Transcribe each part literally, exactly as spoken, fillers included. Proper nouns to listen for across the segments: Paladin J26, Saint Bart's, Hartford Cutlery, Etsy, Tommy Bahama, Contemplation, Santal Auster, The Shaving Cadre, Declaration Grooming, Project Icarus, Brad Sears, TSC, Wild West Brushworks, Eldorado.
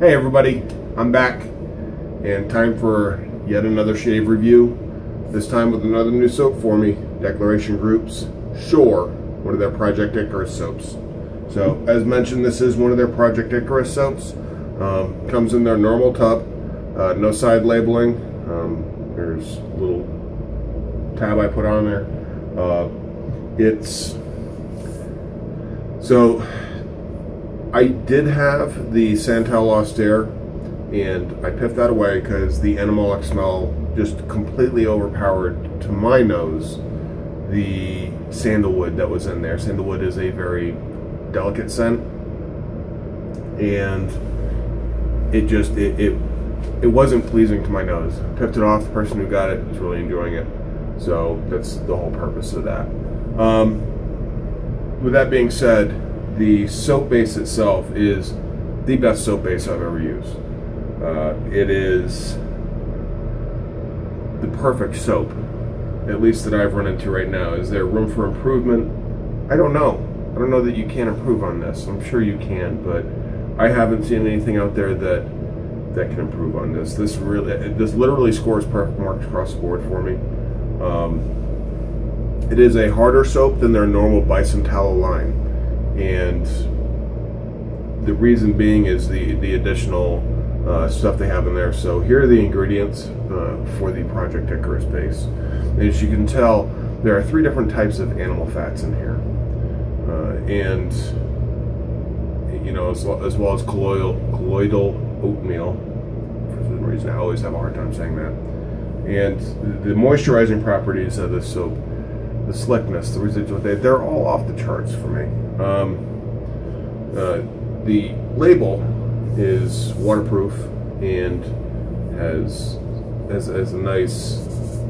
Hey everybody, I'm back, and time for yet another shave review, this time with another new soap for me, Declaration Group's Shore, one of their Project Icarus soaps. So as mentioned, this is one of their Project Icarus soaps. Um, comes in their normal tub, uh, no side labeling. Um, there's a little tab I put on there. Uh, it's so I did have the Santal Auster, and I piffed that away because the animalic smell just completely overpowered, to my nose, the sandalwood that was in there. Sandalwood is a very delicate scent, and it just it it, it wasn't pleasing to my nose. Piffed it off. The person who got it was really enjoying it, so that's the whole purpose of that. Um, with that being said, the soap base itself is the best soap base I've ever used. Uh, it is the perfect soap, at least that I've run into right now. Is there room for improvement? I don't know. I don't know that you can improve on this. I'm sure you can, but I haven't seen anything out there that that can improve on this. This really, this literally scores perfect marks across the board for me. Um, it is a harder soap than their normal bison tallow line. And the reason being is the the additional uh, stuff they have in there. So here are the ingredients uh, for the Project Icarus base. And as you can tell, there are three different types of animal fats in here, uh, and you know, as, as well as colloidal colloidal oatmeal. For some reason, I always have a hard time saying that. And the moisturizing properties of this soap, the slickness, the residual day, they're all off the charts for me. Um, uh, the label is waterproof and has, has, has a nice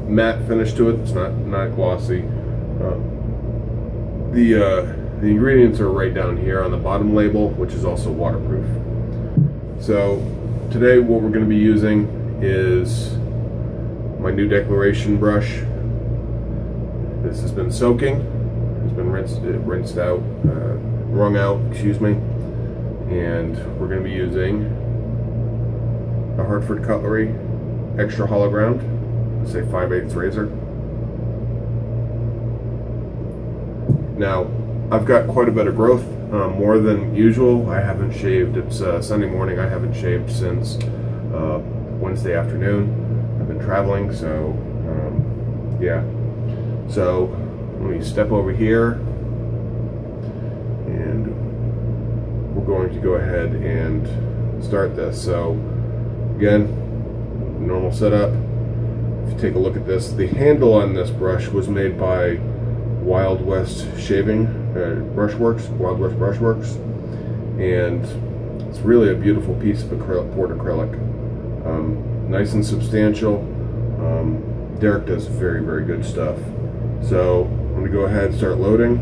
matte finish to it. It's not, not glossy. Uh, the, uh, the ingredients are right down here on the bottom label, which is also waterproof. So today what we're going to be using is my new Declaration brush. This has been soaking, it's been rinsed, rinsed out, uh, wrung out, excuse me, and we're going to be using the Hartford Cutlery Extra Hollow Ground, let's say five eighths razor. Now, I've got quite a bit of growth, uh, more than usual. I haven't shaved, it's uh, Sunday morning, I haven't shaved since uh, Wednesday afternoon. I've been traveling, so um, yeah. So let me step over here, and we're going to go ahead and start this. So again, normal setup. If you take a look at this, the handle on this brush was made by Wild West Shaving uh, Brushworks, Wild West Brushworks, and it's really a beautiful piece of acrylic, poured acrylic, um, nice and substantial. Um, Derek does very, very good stuff. So I'm going to go ahead and start loading.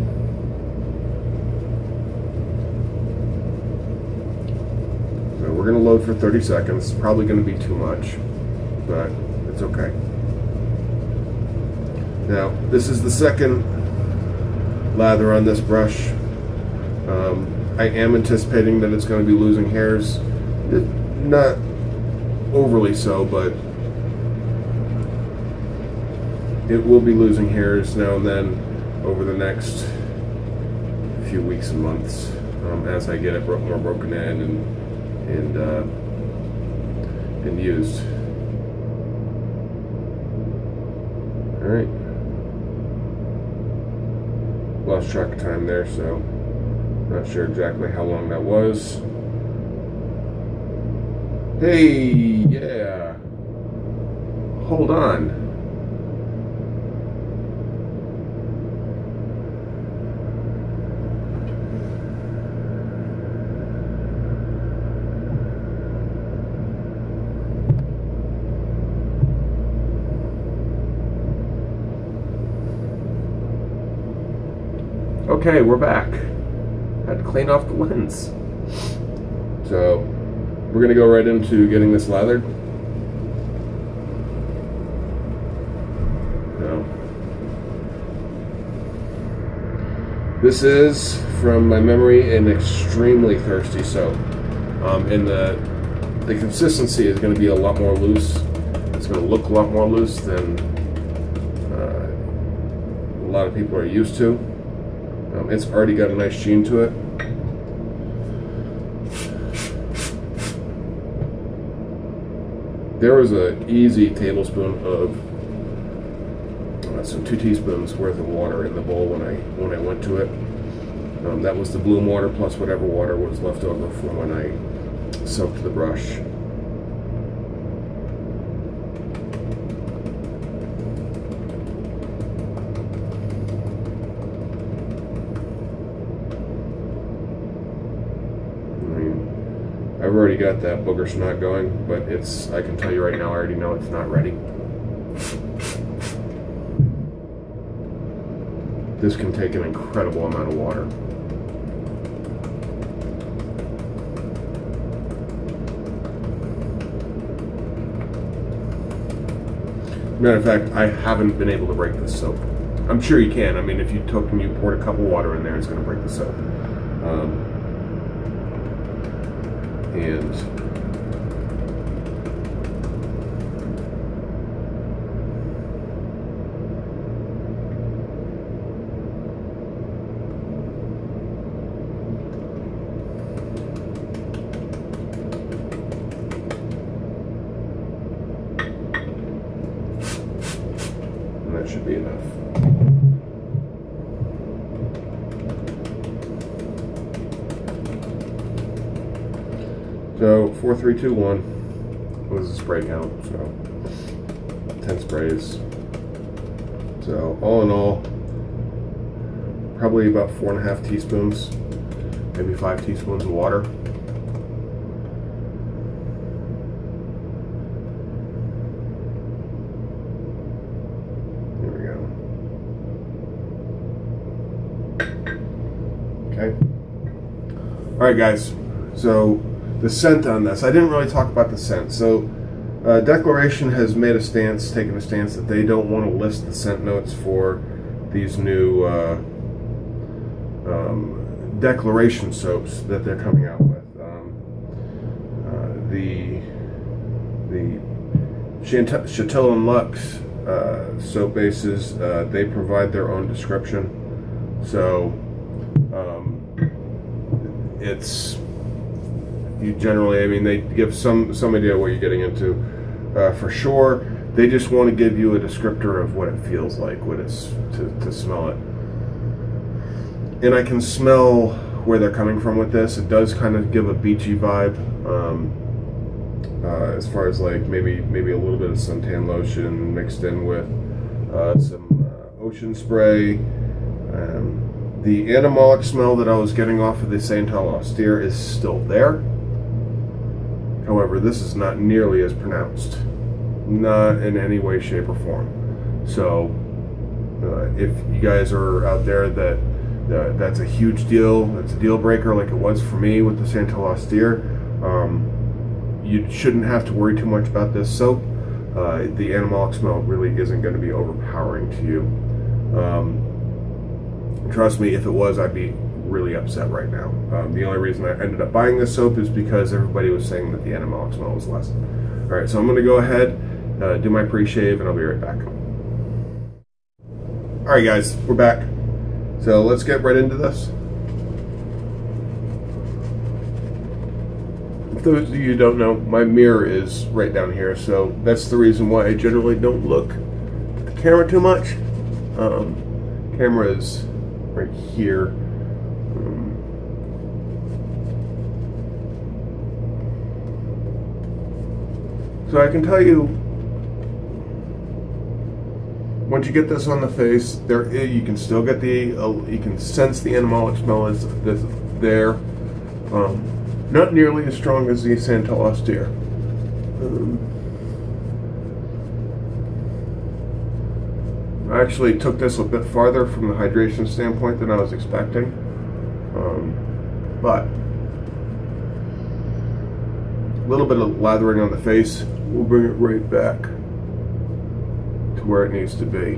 So we're going to load for thirty seconds. It's probably going to be too much, but it's okay. Now, this is the second lather on this brush. Um, I am anticipating that it's going to be losing hairs. It, not overly so, but it will be losing hairs now and then over the next few weeks and months um, as I get it more broken in and and uh, and used. All right, lost track of time there, so not sure exactly how long that was. Hey, yeah, hold on. Okay, we're back. Had to clean off the lens. So, we're going to go right into getting this lathered. No. This is, from my memory, an extremely thirsty soap. Um, in the the consistency is going to be a lot more loose. It's going to look a lot more loose than uh, a lot of people are used to. Um, it's already got a nice sheen to it. There was an easy tablespoon of, uh, so two teaspoons worth of water in the bowl when I when I went to it. Um, that was the bloom water plus whatever water was left over from when I soaked the brush. I've already got that booger snot going, but it's, I can tell you right now, I already know it's not ready. This can take an incredible amount of water. Matter of fact, I haven't been able to break this soap. I'm sure you can. I mean, if you took and you poured a cup of water in there, it's going to break the soap. Um, and that should be enough. So four, three, two, one was the spray count, so ten sprays. So all in all, probably about four and a half teaspoons, maybe five teaspoons of water. There we go. Okay. Alright guys, so the scent on this, I didn't really talk about the scent. So uh, Declaration has made a stance, taken a stance that they don't want to list the scent notes for these new uh, um, Declaration soaps that they're coming out with. Um, uh, the the Chateau and Luxe uh, soap bases, uh, they provide their own description. So um, it's... You generally, I mean, they give some some idea what you're getting into. Uh, for sure, they just want to give you a descriptor of what it feels like, what it's to, to smell it. And I can smell where they're coming from with this. It does kind of give a beachy vibe, um, uh, as far as like maybe maybe a little bit of suntan lotion mixed in with uh, some uh, ocean spray. Um, the animalic smell that I was getting off of the Santal Auster is still there. However, this is not nearly as pronounced, not in any way, shape, or form. So, uh, if you guys are out there that uh, that's a huge deal, that's a deal breaker, like it was for me with the Santal Auster, um, you shouldn't have to worry too much about this soap. Uh, the animalic smell really isn't going to be overpowering to you. Um, trust me, if it was, I'd be really upset right now. Um, the only reason I ended up buying this soap is because everybody was saying that the animalic smell was less. Alright, so I'm going to go ahead, uh, do my pre-shave, and I'll be right back. Alright guys, we're back. So let's get right into this. For those of you who don't know, my mirror is right down here, so that's the reason why I generally don't look at the camera too much. Um, camera is right here. So I can tell you, once you get this on the face, there you can still get the uh, you can sense the animalic smell is there. Um, not nearly as strong as the Santal Auster. Um, I actually took this a bit farther from the hydration standpoint than I was expecting, um, but a little bit of lathering on the face. We'll bring it right back to where it needs to be.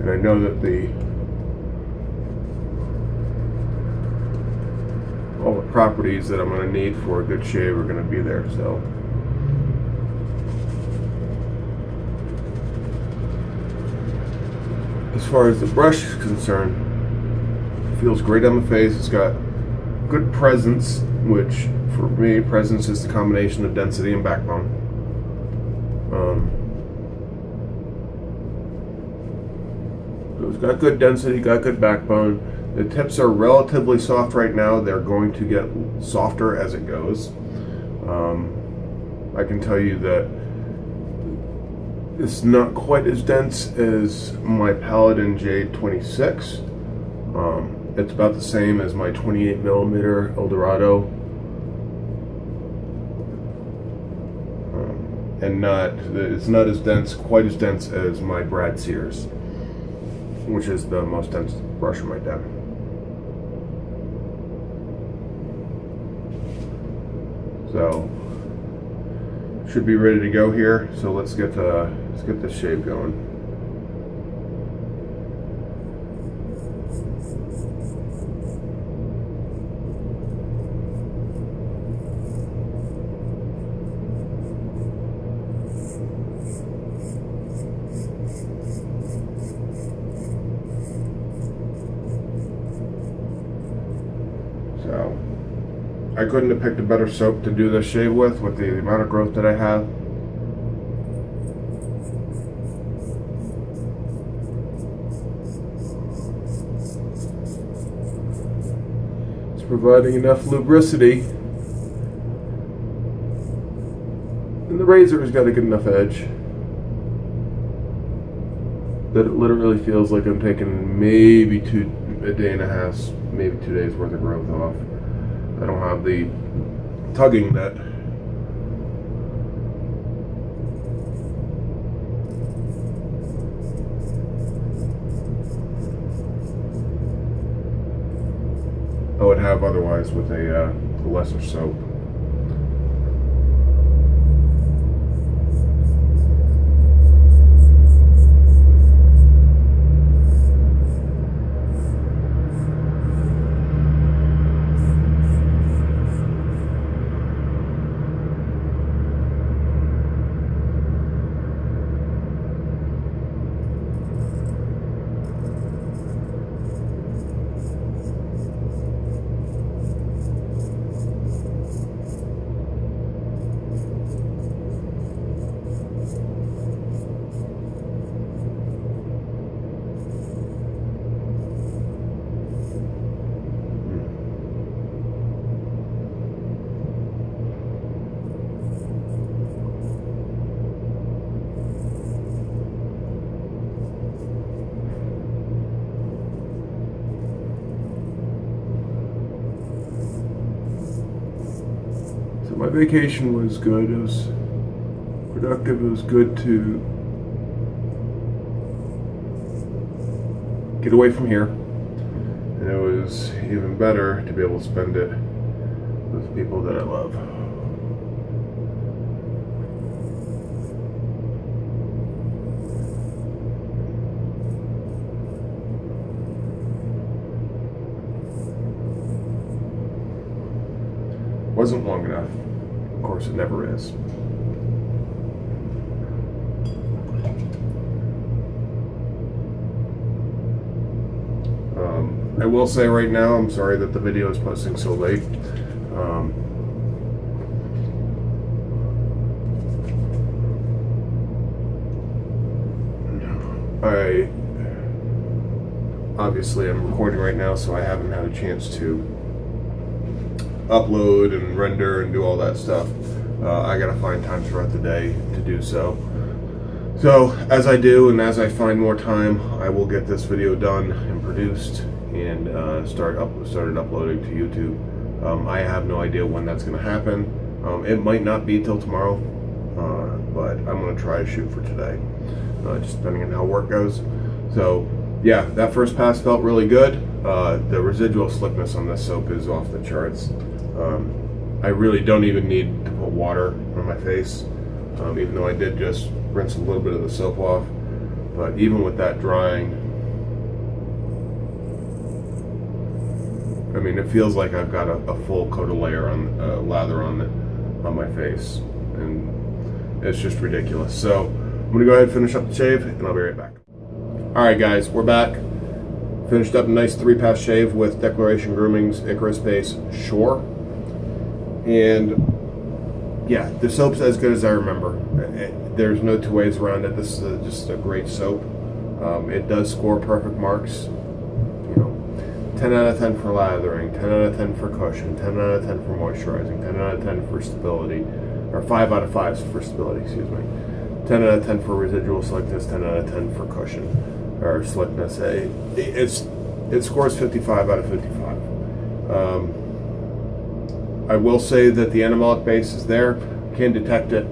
And I know that the all the properties that I'm going to need for a good shave are going to be there. So as far as the brush is concerned, it feels great on the face. It's got good presence, which for me, presence is the combination of density and backbone. Um, so it's got good density, got good backbone. The tips are relatively soft right now. They're going to get softer as it goes. Um, I can tell you that it's not quite as dense as my Paladin J twenty-six. Um, it's about the same as my twenty-eight millimeter Eldorado. Um, and not, it's not as dense, quite as dense as my Brad Sears, which is the most dense brush in my deck. So should be ready to go here. So let's get the let's get this shave going. So I couldn't have picked a better soap to do this shave with, with the amount of growth that I have. It's providing enough lubricity. And the razor has got a good enough edge that it literally feels like I'm taking maybe two, a day and a half, maybe two days worth of growth off. I don't have the tugging that I would have otherwise with a uh, lesser soap. My vacation was good, it was productive, it was good to get away from here, and it was even better to be able to spend it with people that I love. Wasn't long enough. Of course, it never is. Um, I will say right now, I'm sorry that the video is posting so late. Um, I obviously I'm recording right now, so I haven't had a chance to upload and render and do all that stuff. Uh, I gotta find time throughout the day to do so. So as I do and as I find more time, I will get this video done and produced and uh, start up started uploading to YouTube. Um, I have no idea when that's gonna happen. Um, it might not be till tomorrow, uh, but I'm gonna try to shoot for today, uh, just depending on how work goes. So yeah, that first pass felt really good. Uh, the residual slickness on this soap is off the charts. Um, I really don't even need to put water on my face, um, even though I did just rinse a little bit of the soap off. But even with that drying, I mean, it feels like I've got a, a full coat of layer on uh, lather on the, on my face, and it's just ridiculous. So I'm gonna go ahead and finish up the shave, and I'll be right back. All right, guys, we're back. Finished up a nice three-pass shave with Declaration Grooming's Icarus Base Shore, and yeah, the soap's as good as I remember. It, there's no two ways around it. This is a, just a great soap. Um, it does score perfect marks. ten out of ten for lathering, ten out of ten for cushion, ten out of ten for moisturizing, ten out of ten for stability, or five out of five for stability, excuse me. ten out of ten for residual slickness, ten out of ten for cushion, or slickness. It, it's, it scores fifty-five out of fifty-five. Um, I will say that the animalic base is there, can detect it.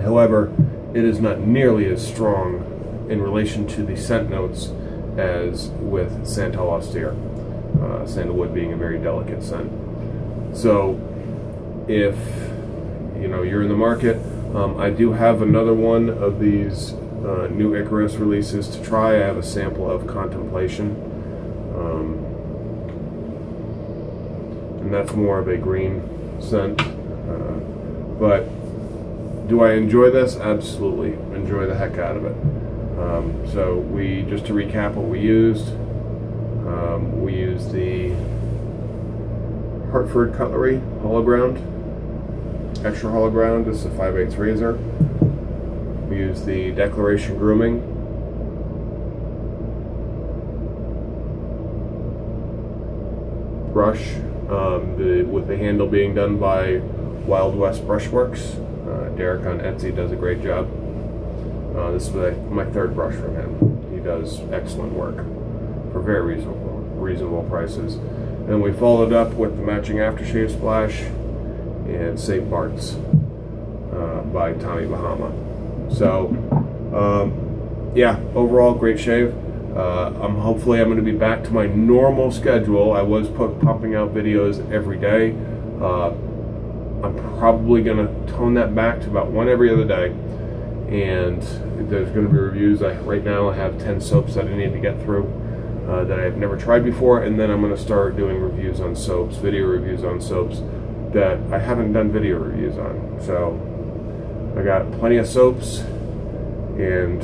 However, it is not nearly as strong in relation to the scent notes as with Santal Auster, uh, sandalwood being a very delicate scent. So if you know you're in the market, um, I do have another one of these uh, new Icarus releases to try. I have a sample of Contemplation, um, and that's more of a green scent, uh, but do I enjoy this? Absolutely enjoy the heck out of it. Um, so we, just to recap what we used, um, we used the Hartford Cutlery Hollow Ground, extra hollow ground, this is a five eighths razor. We used the Declaration Grooming, brush, um, the, with the handle being done by Wild West Brushworks. Uh, Derek on Etsy does a great job. Uh, this is my, my third brush from him. He does excellent work for very reasonable reasonable prices. And we followed up with the matching aftershave splash and Saint Bart's uh, by Tommy Bahama. So, um, yeah, overall great shave. Uh, I'm hopefully I'm going to be back to my normal schedule. I was put, pumping out videos every day. Uh, I'm probably going to tone that back to about one every other day. And there's going to be reviews. I, right now I have ten soaps that I need to get through uh, that I've never tried before, and then I'm going to start doing reviews on soaps, video reviews on soaps that I haven't done video reviews on. So I got plenty of soaps, and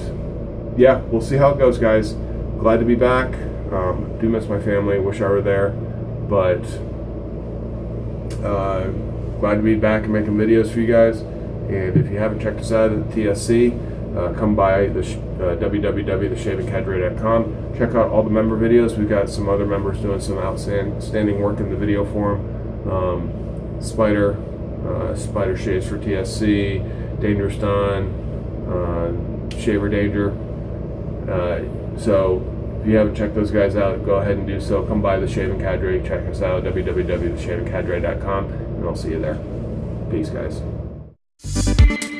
yeah, we'll see how it goes, guys. Glad to be back. Um, do miss my family, wish I were there, but uh, glad to be back and making videos for you guys. And if you haven't checked us out at the T S C, uh, come by the sh uh, w w w dot the shaving cadre dot com. Check out all the member videos. We've got some other members doing some outstanding work in the video form. Um, spider, uh, Spider Shaves for T S C, Dangerous Don, uh, Shaver Danger. Uh, so if you haven't checked those guys out, go ahead and do so. Come by the Shaving Cadre. Check us out at w w w dot the shaving cadre dot com, and I'll see you there. Peace, guys. Thank you.